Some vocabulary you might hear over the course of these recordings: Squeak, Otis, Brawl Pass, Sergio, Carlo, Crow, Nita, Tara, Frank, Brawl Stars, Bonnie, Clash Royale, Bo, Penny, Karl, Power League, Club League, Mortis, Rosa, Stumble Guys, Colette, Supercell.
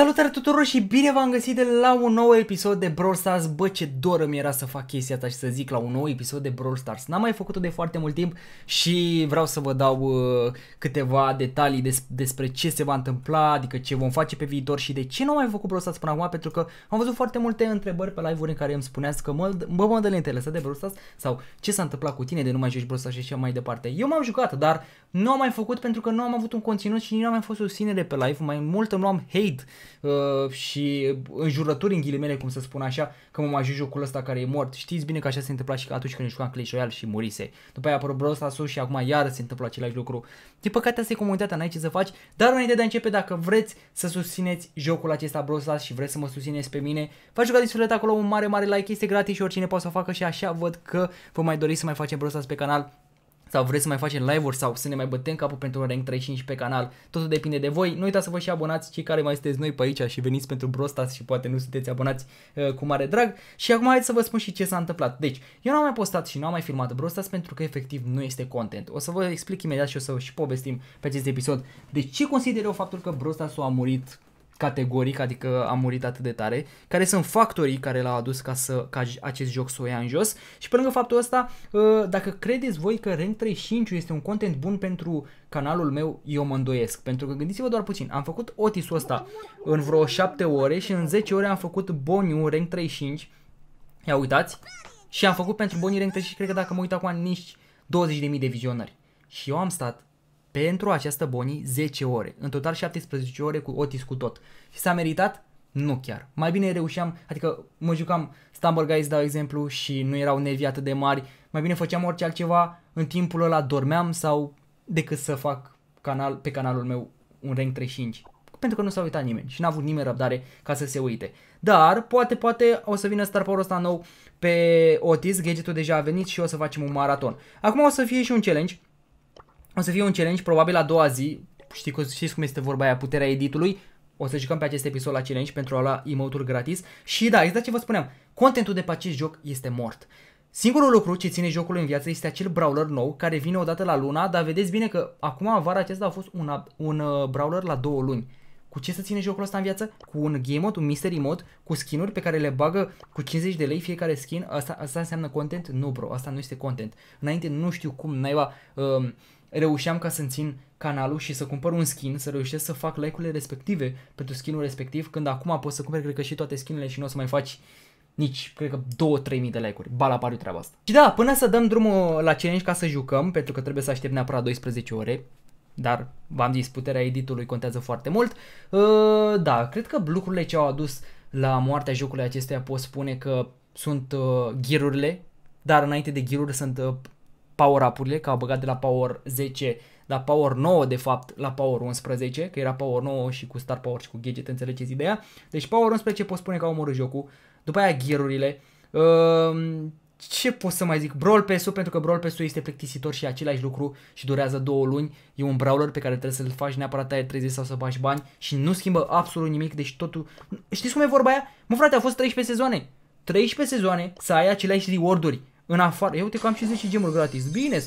Salutare tuturor și bine v-am găsit la un nou episod de Brawl Stars. Bă, ce dor îmi era să fac chestia asta și să zic la un nou episod de Brawl Stars. N-am mai făcut-o de foarte mult timp și vreau să vă dau câteva detalii despre ce se va întâmpla, adică ce vom face pe viitor și de ce nu am mai făcut Brawl Stars până acum, pentru că am văzut foarte multe întrebări pe live-uri în care îmi spuneați că bă, Madalin, te-ai lăsat de Brawl Stars sau ce s-a întâmplat cu tine de nu mai joci Brawl Stars și așa mai departe. Eu m-am jucat, dar nu am mai făcut pentru că nu am avut un conținut și nu am mai fost susținere pe live, mai mult îmi luam hate și înjurături în ghilimele, cum să spun așa, că m-am ajuns jocul ăsta care e mort. Știți bine că așa se întâmpla și că atunci când jucam Clash Royale și murise. După aia a apărut Brawl Stars și acum iar se întâmplă același lucru. Din păcate asta e comunitatea, n-ai ce să faci, dar înainte de a începe, dacă vreți să susțineți jocul acesta Brawl Stars și vreți să mă susțineți pe mine, vă jucați din suflet acolo un mare, mare like, este gratis și oricine poate să o facă și așa văd că vă mai doriți să mai facem Brawl Stars pe canal. Sau vreți să mai facem live-uri sau să ne mai bătem capul pentru un rank 35 pe canal. Totul depinde de voi. Nu uitați să vă și abonați, cei care mai sunteți noi pe aici și veniți pentru Brawl Stars și poate nu sunteți abonați cu mare drag. Și acum hai să vă spun și ce s-a întâmplat. Deci, eu n-am mai postat și n-am mai filmat Brawl Stars pentru că efectiv nu este content. O să vă explic imediat și o să și povestim pe acest episod de ce consider eu faptul că Brawl Stars-ul a murit categoric, adică a murit atât de tare, care sunt factorii care l-au adus ca acest joc să o ia în jos și pe lângă faptul ăsta, dacă credeți voi că Rank 35 este un content bun pentru canalul meu, eu mă îndoiesc, pentru că gândiți-vă doar puțin, am făcut Otis-ul ăsta în vreo 7 ore și în 10 ore am făcut Bonnie Rank 35, ia uitați, și am făcut pentru Bonnie Rank 35, cred că dacă mă uit acum, nici 20.000 de vizionări și eu am stat pentru această Bonnie 10 ore, în total 17 ore cu Otis cu tot. Și s-a meritat? Nu chiar. Mai bine reușeam, adică mă jucam Stumble Guys, dau exemplu, și nu erau nervii atât de mari, mai bine făceam orice altceva, în timpul ăla dormeam sau decât să fac pe canalul meu un rank 35. Pentru că nu s-a uitat nimeni și n-a avut nimeni răbdare ca să se uite. Dar poate o să vină Star Power-ul ăsta nou pe Otis, gadgetul deja a venit și o să facem un maraton. Acum o să fie și un challenge. O să fie un challenge, probabil a doua zi, știți cum este vorba aia, puterea editului, o să jucăm pe acest episod la challenge pentru a lua emote-uri gratis și da, exact ce vă spuneam, contentul de pe acest joc este mort. Singurul lucru ce ține jocul în viață este acel brawler nou care vine odată la luna, dar vedeți bine că acum vara acesta a fost un brawler la 2 luni. Cu ce să ține jocul ăsta în viață? Cu un game mode, un mystery mode, cu skin-uri pe care le bagă cu 50 de lei fiecare skin. Asta înseamnă content? Nu bro, asta nu este content. Înainte nu știu cum naiba reușeam ca să-mi țin canalul și să cumpăr un skin, să reușesc să fac like-urile respective pentru skin-ul respectiv, când acum poți să cumperi cred că și toate skin-urile și nu o să mai faci nici, cred că 2-3 mii de like-uri. Ba la pariu treaba asta. Și da, până să dăm drumul la challenge ca să jucăm, pentru că trebuie să aștept neapărat 12 ore, dar v-am zis, puterea editului contează foarte mult. Da, cred că lucrurile ce au adus la moartea jocului acestuia pot spune că sunt gear-urile, dar înainte de gear-uri sunt power-up-urile, că au băgat de la Power 10 la Power 9 de fapt la Power 11, că era Power 9 și cu Star Power și cu gadget, înțelegeți ideea. Deci Power 11 pot spune că au omorât jocul, după aia gear-urile. Ce pot să mai zic? Brawl Pass-ul, pentru că Brawl Pass-ul este plictisitor și același lucru și durează 2 luni. E un brawler pe care trebuie să-l faci neapărat taie 30 sau să bagi bani și nu schimbă absolut nimic, deci totul... Știți cum e vorba aia? Mă frate, a fost 13 sezoane. 13 sezoane să ai aceleași reward-uri în afară. Ia uite că am 50 gemuri gratis. Bine!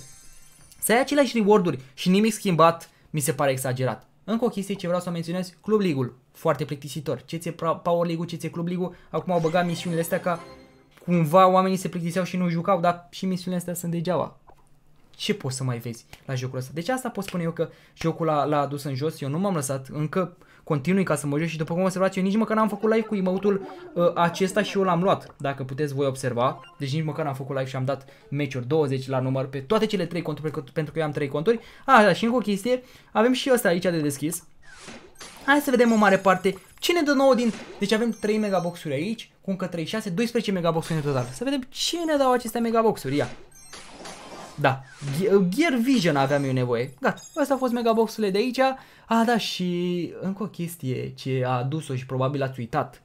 Să ai aceleași reward-uri și nimic schimbat mi se pare exagerat. Încă o chestie ce vreau să menționez, Club League-ul. Foarte plictisitor. Ce ți-e Power League-ul, ce ți-e Club League-ul? Acum au băgat misiunile astea ca... Cumva oamenii se plictiseau și nu jucau, dar și misiunile astea sunt degeaba. Ce poți să mai vezi la jocul ăsta? Deci asta pot spune eu că jocul l-a adus în jos, eu nu m-am lăsat, încă continui ca să mă joc și după cum observați eu nici măcar n-am făcut live cu emote-ul acesta și eu l-am luat, dacă puteți voi observa, deci nici măcar n-am făcut live și am dat meciuri 20 la număr pe toate cele 3 conturi, pentru că eu am 3 conturi. Ah, da, și încă o chestie, avem și ăsta aici de deschis. Hai să vedem o mare parte. Ce ne dă nouă din... Deci avem 3 megaboxuri aici, cu încă 36, 12 megaboxuri în total. Să vedem ce ne dau aceste megaboxuri. Ia. Da. Gear Vision aveam eu nevoie. Gata. Asta au fost megaboxurile de aici. Ah, da, și încă o chestie ce a adus-o și probabil ați uitat.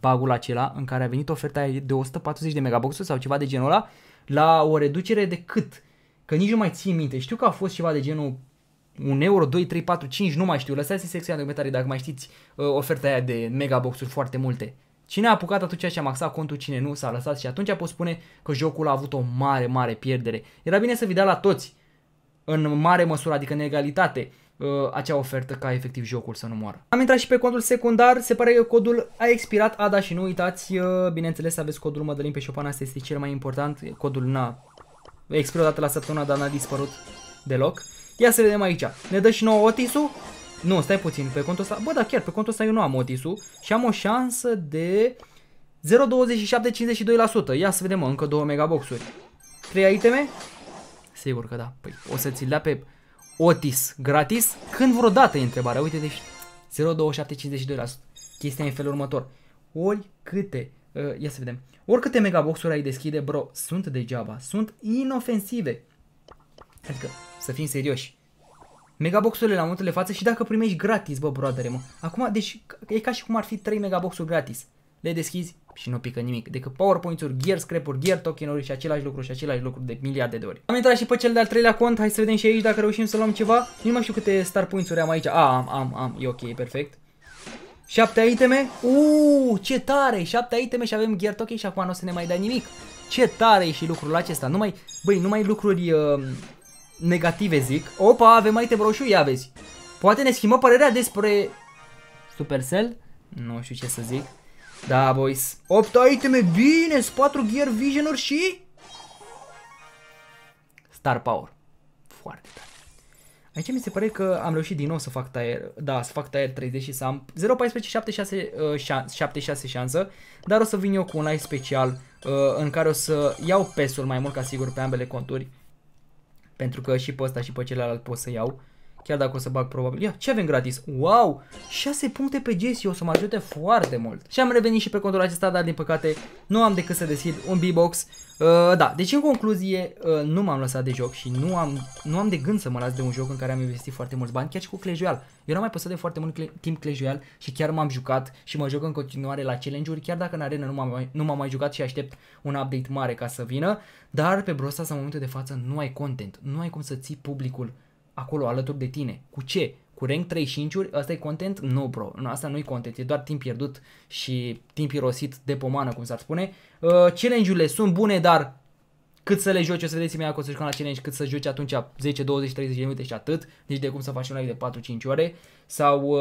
Bagul acela în care a venit oferta de 140 de megaboxuri sau ceva de genul ăla la o reducere de cât? Că nici nu mai țin minte. Știu că a fost ceva de genul 1 euro, 2, 3, 4, 5, nu mai știu, lăsați-i secțiunea de comentarii dacă mai știți oferta aia de megaboxuri foarte multe. Cine a apucat atunci și a maxat contul, cine nu s-a lăsat și atunci pot spune că jocul a avut o mare, mare pierdere. Era bine să vi dea la toți, în mare măsură, adică în egalitate, acea ofertă ca efectiv jocul să nu moară. Am intrat și pe contul secundar, se pare că codul a expirat, ADA, și nu uitați, bineînțeles, să aveți codul Madalin pe șopan, asta este cel mai important, codul n-a expirat odată la săptămâna, dar n-a dispărut deloc. Ia să vedem aici, ne dă și nouă Otis-ul? Nu, stai puțin, pe contul ăsta, bă, da, chiar pe contul ăsta eu nu am Otis-ul și am o șansă de 0,2752%, ia să vedem, mă, încă 2 megaboxuri, 3 iteme, sigur că da, păi o să ți-l dea pe Otis gratis când vreodată e întrebarea, uite, deci 0,2752%, chestia în felul următor, oricâte, ia să vedem, oricâte megaboxuri ai deschide, bro, sunt degeaba, sunt inofensive, adică, să fim serioși. Megaboxurile la momentul de față și dacă primești gratis, bă, broadere, mă. Acum, deci, e ca și cum ar fi 3 megaboxuri gratis. Le deschizi și nu pică nimic. Decât PowerPoint-uri, gear scrap-uri, gear token-uri și același lucru și același lucru de miliarde de ori. Am intrat și pe cel de-al treilea cont. Hai să vedem și aici dacă reușim să luăm ceva. Nu mai știu câte star points-uri am aici. A, am. E ok, e perfect. 7 iteme. Uuu, ce tare! 7 iteme și avem gear token și acum nu o să ne mai dea nimic. Ce tare e și lucrul acesta. Numai, băi, numai lucruri... negative, zic. Opa, avem mai broșu, ia vezi. Poate ne schimbă părerea despre Supercell? Nu știu ce să zic. Da, boys. 8 iteme, bine, 4 gear vision-uri și... star power. Foarte tare. Aici mi se pare că am reușit din nou să fac tier, da, să fac tier 30 și să am 0,1476 șansă, dar o să vin eu cu un live special în care o să iau pesul mai mult ca sigur pe ambele conturi. Pentru că și pe ăsta și pe celălalt pot să iau. Chiar dacă o să bag probabil. Ia, ce avem gratis? Wow! 6 puncte pe Jesse, o să mă ajute foarte mult. Și am revenit și pe contul acesta, dar din păcate nu am decât să deschid un B-box. Da, deci în concluzie nu m-am lăsat de joc și nu am de gând să mă las de un joc în care am investit foarte mulți bani, chiar și cu Clash Royale. Eu n-am mai păsat de foarte mult timp Clash Royale și chiar m-am jucat și mă joc în continuare la challenge-uri, chiar dacă în arenă nu m-am mai jucat și aștept un update mare ca să vină, dar pe Brawl Stars în momentul de față nu ai content, nu ai cum să ții publicul acolo alături de tine. Cu ce? Cu rank 35-uri? Asta e content? Nu, bro. Asta nu e content. E doar timp pierdut și timp irosit de pomană, cum s-ar spune. Challenge-urile sunt bune, dar cât să le joci, o să vedeți imediat că o să jucăm la challenge, cât să joci atunci 10, 20, 30 de minute și atât. Nici de cum să faci un live de 4-5 ore. Sau,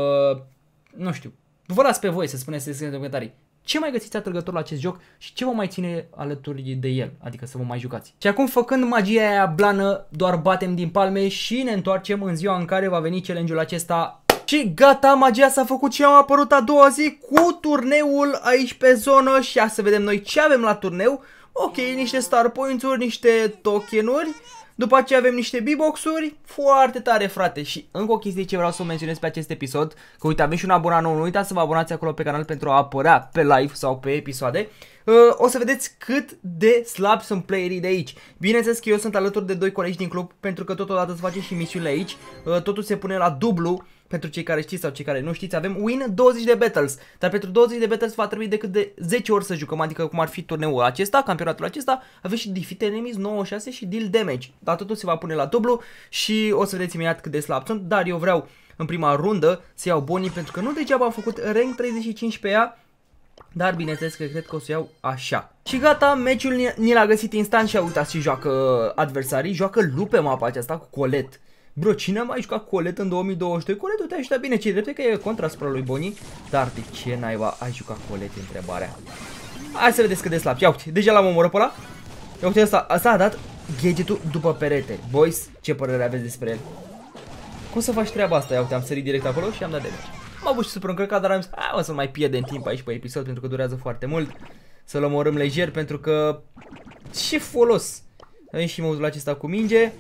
nu știu. Vă las pe voi să spuneți, să scrieți în comentarii ce mai găsiți atrăgător la acest joc și ce vă mai ține alături de el, adică să vă mai jucați. Și acum, făcând magia aia blană, doar batem din palme și ne întoarcem în ziua în care va veni challenge-ul acesta. Și gata, magia s-a făcut și am apărut a doua zi cu turneul aici pe zonă și ia să vedem noi ce avem la turneu. Ok, niște star points-uri, niște token-uri. După aceea avem niște B-box-uri, foarte tare, frate. Și încă o chestie ce vreau să o menționez pe acest episod, că uite, avem și un abonat nou, nu uitați să vă abonați acolo pe canal pentru a apărea pe live sau pe episoade. O să vedeți cât de slabi sunt playerii de aici. Bineînțeles că eu sunt alături de 2 colegi din club, pentru că totodată se face și misiunile aici. Totul se pune la dublu, pentru cei care știți sau cei care nu știți. Avem win 20 de battles, dar pentru 20 de battles va trebui decât de 10 ori să jucăm, adică cum ar fi turneul acesta, campionatul acesta. Aveți și defeat enemies 9-6 și deal damage, dar totul se va pune la dublu și o să vedeți imediat cât de slab sunt, dar eu vreau în prima rundă să iau Bonnie, pentru că nu degeaba am făcut rank 35 pe ea. Dar bineînțeles că cred că o să iau așa. Și gata, meciul ni l-a găsit instant și a uitat și joacă adversarii. Joacă lupe mapa aceasta cu Colette. Bro, cine a mai jucat Colette în 2022? Colette te-a ajutat bine, ce drept că e contra asupra lui Bonnie. Dar de ce naiba ai jucat Colette, întrebarea? Hai să vedeți cât de slab. Ia uite, deja l-am omorât pe ăla. Ia uite, asta a dat gadget-ul după perete. Boys, ce părere aveți despre el? Cum să faci treaba asta? Ia uite, am sărit direct acolo și am dat damage. M-am avut și super încărcat, dar am zis, o să mai pierdem timp aici pe episod, pentru că durează foarte mult. Să-l omorâm lejer, pentru că... ce folos? Avem și modul acesta cu minge.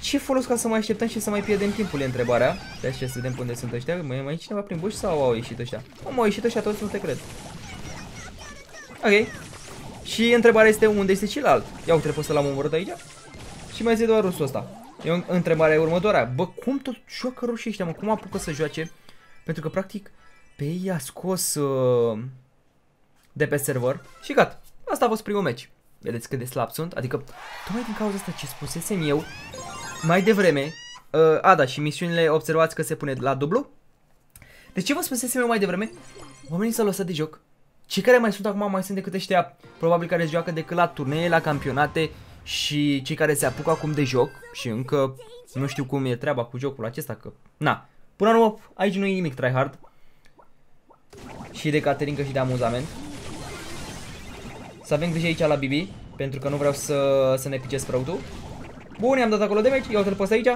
Ce folos ca să mai așteptăm și să mai pierdem timpul, e întrebarea. De aceea să vedem unde sunt ăștia. Mai e cineva prin buși sau au ieșit ăștia? Au ieșit ăștia toți, nu te cred. Ok. Și întrebarea este unde este celălalt. Ia uite, pot să l-am omorât aici? Și mai este doar rusul ăsta. E întrebarea următoarea. Bă, cum tot joacă rușii ăștia, mă? Cum apucă să joace? Pentru că, practic, pe ei a scos de pe server și gata. Asta a fost primul meci. Vedeți cât de slab sunt? Adică, tocmai din cauza asta ce spusesem eu mai devreme. Da, și misiunile, observați că se pune la dublu. De ce vă spusesem eu mai devreme? Oamenii s-au lăsat de joc. Cei care mai sunt acum mai sunt decât ăștia, probabil, care se joacă decât la turnee, la campionate Și cei care se apucă acum de joc și încă nu știu cum e treaba cu jocul acesta, că na, până la urmă aici nu e nimic tryhard. Și de caterincă și de amuzament. Să avem grijă aici la BB, pentru că nu vreau să ne pice sprout-ul. Bun, i-am dat acolo de match, iau-te-l pe aici.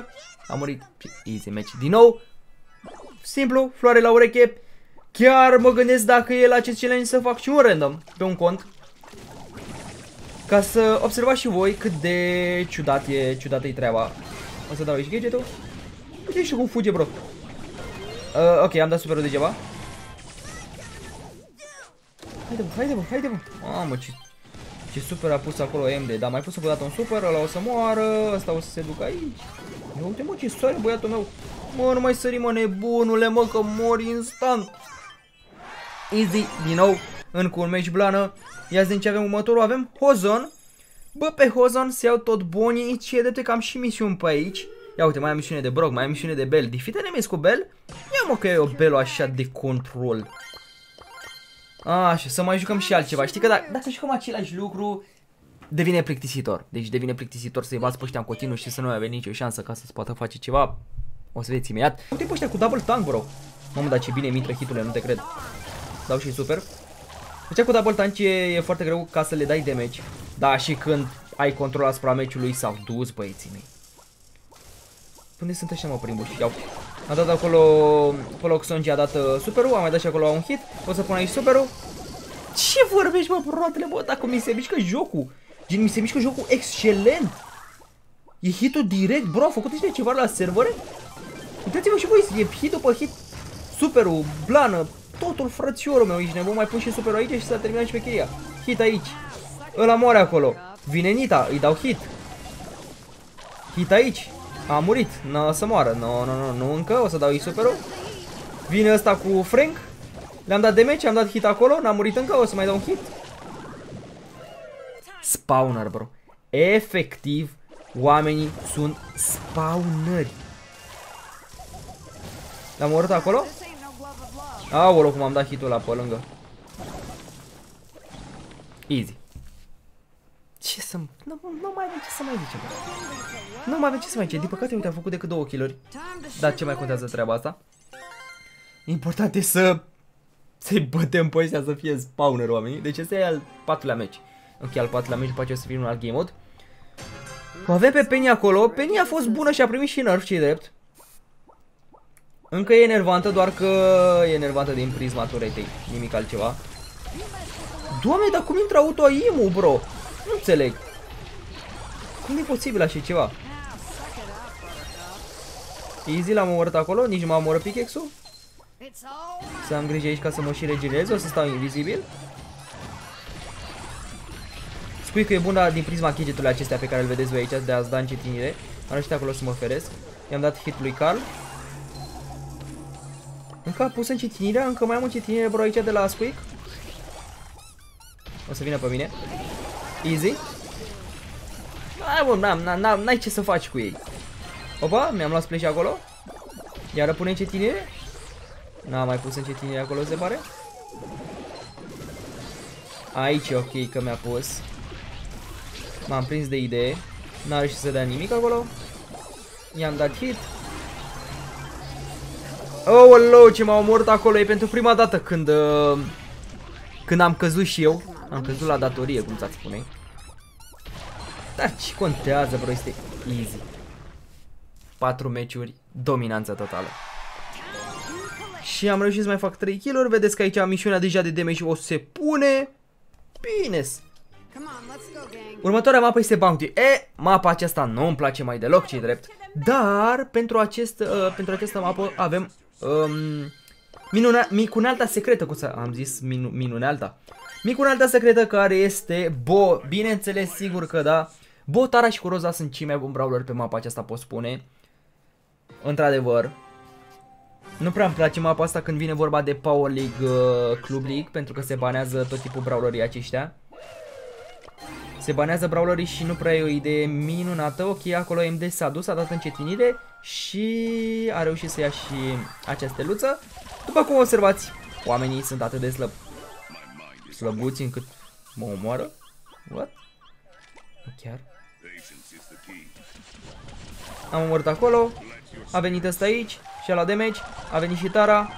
A murit, easy match din nou. Simplu, floare la ureche. Chiar mă gândesc dacă e la acest challenge să fac și un random pe un cont, ca să observați și voi cât de ciudată e treaba. O să dau aici gadget-ul. Nu știu cum fuge, bro. Ok, am dat super-ul degeaba. Haide, bă, haide, bă, haide, bă. Mamă, ce super a pus acolo MD. Dar mai pus o dată un super, ăla o să moară, ăsta o să se ducă aici. Ia uite, mă, ce soare, băiatul meu. Mă, nu mai sări, mă, nebunule, mă, că mori instant. Easy, din nou, încă un match blană. Ia zi, ce avem următorul? Avem Hozon. Bă, pe Hozon se iau tot Bonnie. Și e drept că am și misiuni pe aici. Ia uite, mai am misiune de Brock, mai am misiune de Bell. Difite nemes cu Bell? Ia mă că e o Bell așa de control. Așa, să mai jucăm și altceva. Știi că dacă jucăm același lucru, devine plictisitor. Deci devine plictisitor să-i bați pe ăștia în continuu și să nu avem nicio șansă ca să-ți poată face ceva. O să vedeți imediat. Uite pe ăștia cu double tank, bro. Mamă, dar ce bine mi intră hiturile, nu te cred. Dau și super. Deci cu double tank e foarte greu ca să le dai damage. Da, și când ai control asupra meciului, s-au dus băieții mei. Unde sunt ăștia, mă, prin buși? Iau. A dat acolo, Oxongi a dat super-ul, am mai dat și acolo un hit. O să pun aici super-ul. Ce vorbești, mă, proatele, bă, dacă mi se mișcă jocul. Gen, mi se mișcă jocul excelent. E hit-ul direct, bro, a făcut ăștia ceva la servere? Uitați-vă și voi, e hit după hit. Super-ul, blană, totul, frățiorul meu, ești nebun, mai pun și super-ul aici și s-a terminat și mecheria. Hit aici. Ăla moare acolo. Vine Nita, îi dau hit. Hit aici. A murit, n-o să moară, nu încă, o să dau super-ul. Vine ăsta cu Frank. Le-am dat damage, am dat hit acolo, n-a murit încă, o să mai dau un hit. Spawner, bro. Efectiv, oamenii sunt spawneri. L-am omorât acolo? Aoleu, cum am dat hit-ul ăla pe lângă. Easy. Ce să... Nu mai avem ce să mai zicem. Nu mai avem ce să mai zicem. Din păcate, uite, am făcut decât 2 kill-uri. Dar ce mai contează treaba asta? Important e să-i bătem pe ăștia, să fie spawner oamenii. Deci ăsta e al 4-lea meci. Ok, al 4-lea meci, după aceea o să fie un alt game mode. O avem pe Penny acolo. Penny a fost bună și a primit și nerf, ce-i drept. Încă e enervantă, doar că e enervantă din prisma turetei. Nimic altceva. Doamne, dar cum intră auto-aim-ul, bro? Nu înțeleg. Cum e posibil așa ceva? Easy, l-am omorât acolo, nici nu m-am omorât pickaxe-ul. Să am grijă aici ca să mă și regenerez, o să stau invizibil. Squeak e bună din prisma gadget-urile acestea pe care îl vedeți voi aici, de a-ți da încetinire. Am reușit acolo să mă feresc. I-am dat hit lui Karl. Încă a pus încetinirea, încă mai am încetinire, bro, aici de la Squeak. O să vină pe mine. Easy. N-ai ce să faci cu ei. Opa, mi-am luat splash acolo. Iară pune încetinire. N-am mai pus încetinire acolo, se pare. Aici e ok că mi-a pus. M-am prins de idee. N-a reușit să dea nimic acolo. I-am dat hit. Oh, hello, ce m-au omorât acolo. E pentru prima dată când am căzut și eu. Am căzut la datorie, cum s-ar spune. Dar ce contează, bro, este easy. 4 meciuri, dominanța totală. Și am reușit să mai fac 3 kill-uri. Vedeți că aici misiunea deja de damage o se pune. Bine. Următoarea mapă este Bounty. Mapa aceasta nu îmi place mai deloc, ce-i drept. Dar pentru această mapă avem micunealta secretă, cum am zis, minunealta. Micunealta secretă, care este Bo, bineînțeles, sigur că da. Bo, Tara și cu Rosa sunt cei mai buni brawleri pe mapa aceasta, pot spune. Într-adevăr, nu prea îmi place mapa asta când vine vorba de Power League, Club League, pentru că se banează tot tipul brawlerii aceștia. Se banează brawlerii și nu prea e o idee minunată. Ok, acolo MD s-a dus, a dat încetinire și a reușit să ia și această luță. După cum observați, oamenii sunt atât de slăbuți încât mă omoară. What? Nu chiar. Am omorât acolo. A venit ăsta aici și a luat damage. A venit și Tara.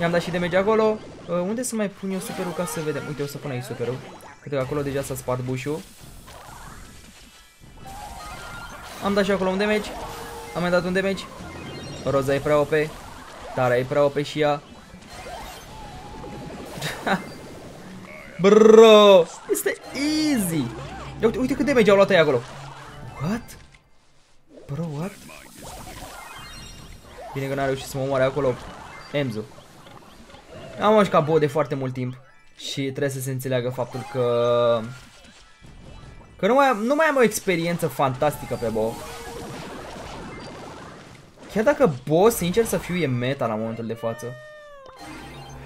I-am dat și damage acolo. Unde să mai pun eu superul ca să vedem? Uite, o să pun aici superul. Uite, acolo deja s-a spart bușul. Am dat și acolo un damage. Am mai dat un damage. Rosa e prea OP. Tara e prea OP și ea. Bro, este easy. Uite, uite cât damage au luat aia acolo. What? Bro, what? Bine că n-a reușit să mă omoare acolo Emzu. Am mușcat Bo de foarte mult timp și trebuie să se înțeleagă faptul că nu mai am o experiență fantastică pe Bo. Chiar dacă Bo, sincer să fiu, e meta la momentul de față.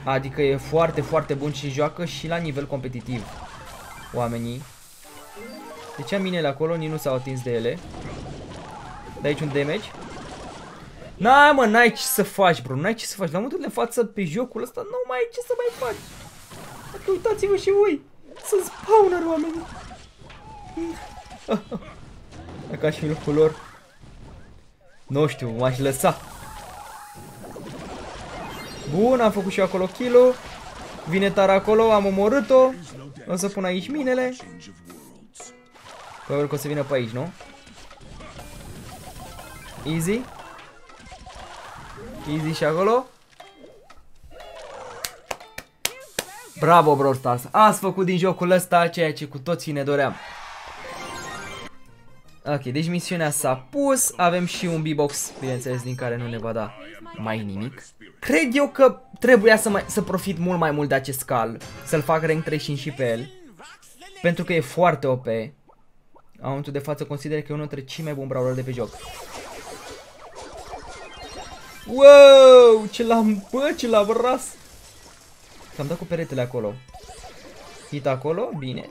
Adică e foarte, foarte bun și joacă și la nivel competitiv oamenii. Deci am minele acolo, nici nu s-au atins de ele. De aici un damage. Na, mă, n-ai ce să faci, bro, n-ai ce să faci. La momentul de față pe jocul ăsta nu mai ai ce să mai faci. Adică uitați-vă și voi. Sunt spawner oamenii. Dacă aș fi în locul lor, nu știu, m-aș lăsa. Bun, am făcut și eu acolo kill-ul. Vine Tara acolo, am omorât-o. O să pun aici minele. Probabil că o să vină pe aici, nu? Easy. Easy și acolo. Bravo, Brawl Stars! Ați făcut din jocul ăsta ceea ce cu toții ne doream. Ok, deci misiunea s-a pus. Avem și un B-box, bineînțeles, din care nu ne va da mai nimic. Cred eu că trebuia să profit mult mai mult de acest Karl. Să-l fac rank 35 și pe el. Pentru că e foarte OP. În momentul de față consider că e unul dintre cei mai buni brawler de pe joc. Wow, ce l-am ras. Am dat cu peretele acolo. Hit acolo, bine.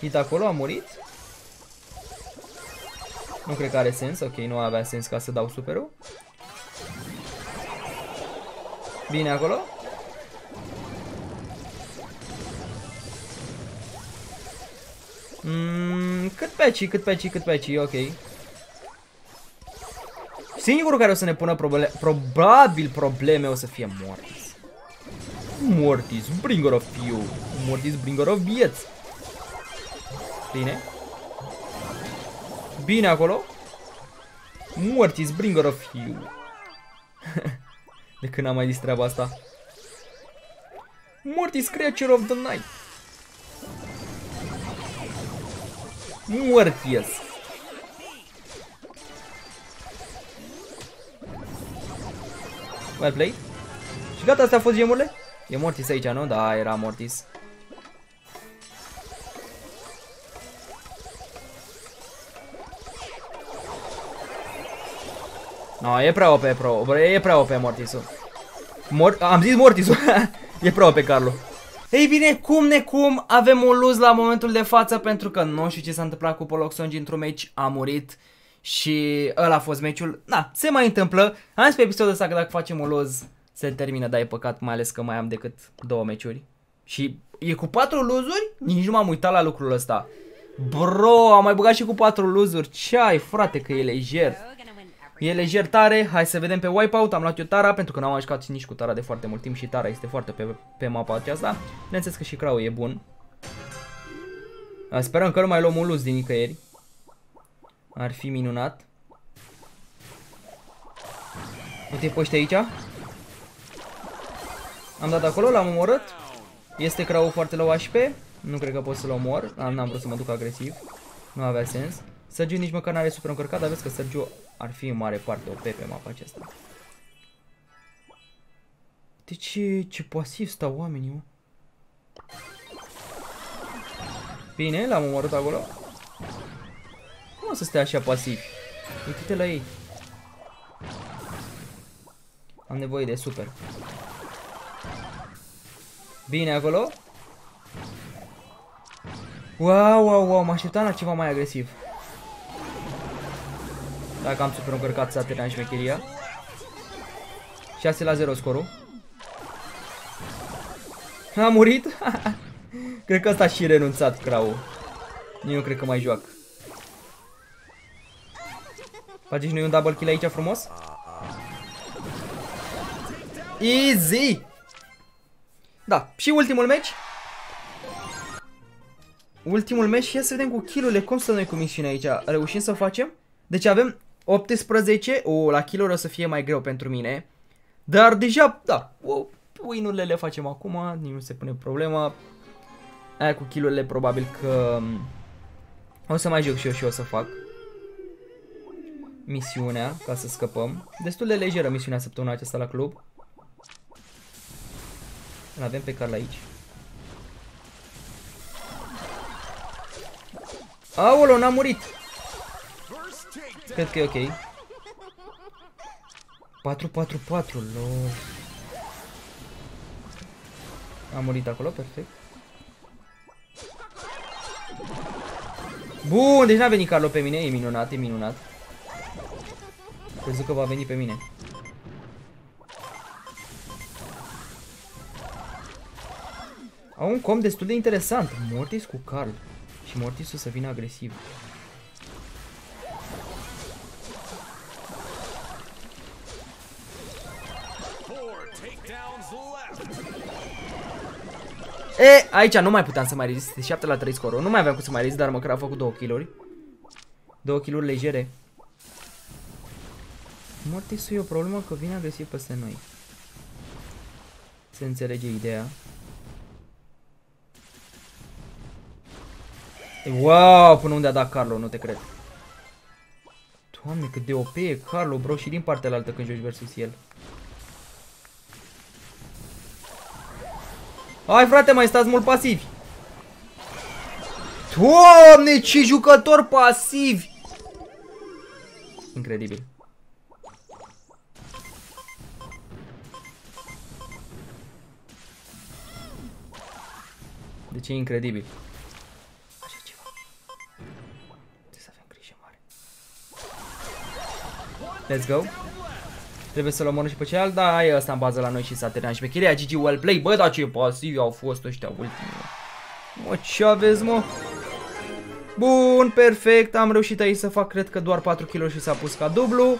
Hit acolo, a murit. Nu cred că are sens, ok, nu avea sens ca să dau superul. Bine acolo. Cât pe aici, ok. Singurul care o să ne pună probabil probleme o să fie Mortis. Mortis, bringer of you. Mortis, bringer of vieți. Bine. Bine acolo. Mortis, bringer of you. De când am mai zis treaba asta? Mortis, creature of the night. Mortis. Well played. Și gata, astea au fost gemurile? E Mortis aici, nu? Da, era Mortis. No, e prea OP, e prea OP Mortisul. Am zis Mortisul. E prea OP Carlo. Ei bine, cum necum, avem un lose la momentul de față pentru că nu știu ce s-a întâmplat cu Poloxongi într-un meci, a murit și ăla a fost meciul. Da, se mai întâmplă. Am zis pe episodul ăsta că dacă facem un lose se termină, dar e păcat, mai ales că mai am decât 2 meciuri. Și e cu 4 lose-uri? Nici nu m-am uitat la lucrul ăsta. Bro, am mai băgat și cu 4 lose-uri. Ce ai, frate, că e lejer. E lejer tare, hai să vedem pe Wipeout, am luat eu Tara pentru că n-am ajutat nici cu Tara de foarte mult timp și Tara este foarte pe mapa aceasta. Bineînțeles că și Crow e bun. Sperăm că nu mai luăm un luz din nicăieri. Ar fi minunat. Uite pe ăștia aici. Am dat acolo, l-am omorât. Este Crow foarte low HP, nu cred că pot să-l omor, n-am vrut să mă duc agresiv. Nu avea sens. Sergio nici măcar n-are super încărcat, dar vezi că Sergio ar fi în mare parte OP pe mapa aceasta. De ce pasiv stau oamenii, mă? Bine, l-am omorât acolo. Cum o să stea așa pasiv? Uite-te la ei. Am nevoie de super. Bine acolo. Wow, wow, wow, mă așteptam la ceva mai agresiv. Dacă am super încărcat s-a terminat șmecheria. 6-0 scorul. A murit? Cred că ăsta a și renunțat Crow. Eu cred că mai joacă. Faceți noi un double kill aici frumos? Easy! Da, și ultimul meci. Ultimul meci și ia să vedem cu kill-urile cum stăm noi cu misiunea aici. Reușim să o facem? Deci avem 18. O, la kill-uri o să fie mai greu pentru mine. Dar deja, da, win-urile le facem acum, nici nu se pune problema. Aia cu kill-urile probabil că o să mai joc și eu și o să fac misiunea ca să scăpăm. Destul de lejeră misiunea săptămâna aceasta la club. Îl avem pe Carl aici. Aolo, n-a murit. Cred că e ok. 4-4-4, lol. A murit acolo, perfect. Bun, deci n-a venit Carlo pe mine, e minunat, e minunat. Crezut că va veni pe mine. Au un comp destul de interesant, Mortis cu Karl. Și Mortis o să vină agresiv. E, aici nu mai puteam să mai rezist, de 7-3 scorul. Nu mai aveam cum să mai rezist, dar măcar a făcut 2 kill-uri. 2 kill-uri legere. Mortisul e o problemă că vine agresiv peste noi. Se înțelege ideea. Wow, până unde a dat Carlo, nu te cred. Doamne, cât de OP e Carlo, bro, și din partea altă când joci versus el. Hai, frate, mai stați mult pasivi. Doamne, ce jucători pasivi! Incredibil. Deci e incredibil. Let's go. Trebuie să-l omorăm și pe celălalt, dar hai ăsta în bază la noi și s-a terminat și pe chiria. GG, well play. Bă, dar ce pasivi au fost ăștia ultimii. Mă, ce aveți, mă? Bun, perfect. Am reușit aici să fac, cred că doar 4 kg și s-a pus ca dublu.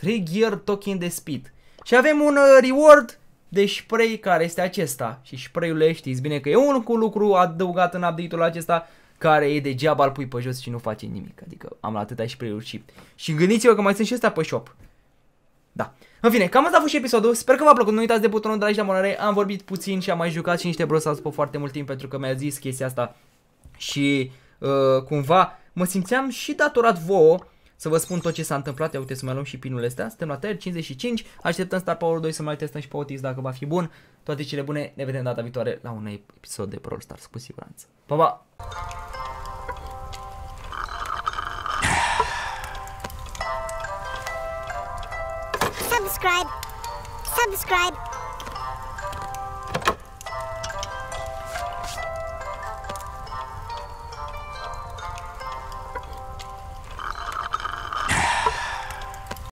3 gear token de speed. Și avem un reward de spray care este acesta. Și spray-urile știți bine că e un lucru adăugat în update-ul acesta, care e degeaba, îl pui pe jos și nu face nimic. Adică am luat atâtea spray-uri și gândiți-vă că mai sunt și astea pe shop. Da. În fine, cam asta a fost și episodul. Sper că v-a plăcut. Nu uitați de butonul de like și de abonare. Am vorbit puțin și am mai jucat și niște Brawl Stars pe foarte mult timp pentru că mi-a zis chestia asta. Și cumva mă simțeam și datorat vouă să vă spun tot ce s-a întâmplat. Ia uite să mai luăm și pinul astea. Suntem la tier 55. Așteptăm Star Power 2 să mai testăm și pe Otis dacă va fi bun. Toate cele bune. Ne vedem data viitoare la un episod de Brawl Stars cu siguranță. Pa, pa! Subscribe.